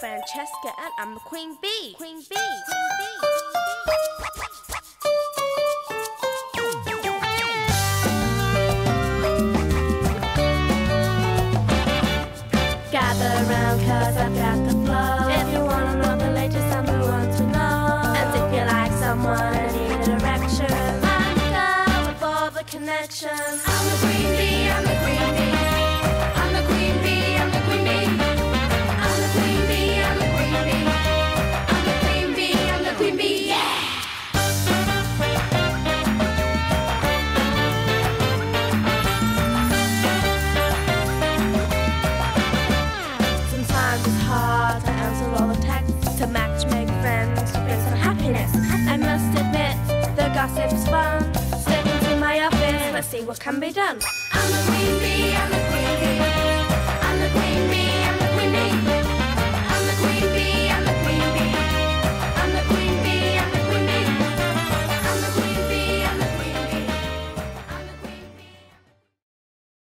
Francesca, and I'm the Queen Bee. Queen Bee. Gather round, 'cause I've got the flow. If you wanna know the latest, I'm the one to know. And if you like someone and need a direction, I'm the girl with all the connection. I'm the Queen Bee, I'm the Queen Bee. I'm the Queen Bee, I'm the Queen Bee. I'm the Queen Bee, I'm the Queen Bee. I'm the Queen Bee, I'm the Queen Bee. Yeah! Sometimes it's hard to answer all the texts, to match make friends, to bring some happiness. I must admit, the gossip's fun. Step into my office, let's see what can be done. I'm the Queen Bee.